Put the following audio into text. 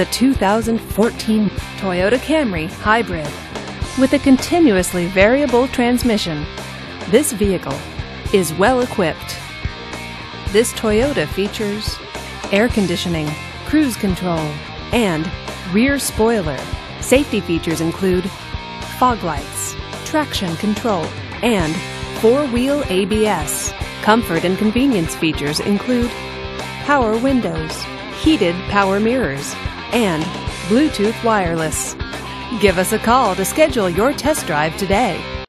the 2014 Toyota Camry Hybrid. With a continuously variable transmission, this vehicle is well equipped. This Toyota features air conditioning, cruise control, and rear spoiler. Safety features include fog lights, traction control, and four-wheel ABS. Comfort and convenience features include power windows, heated power mirrors, and Bluetooth wireless. Give us a call to schedule your test drive today.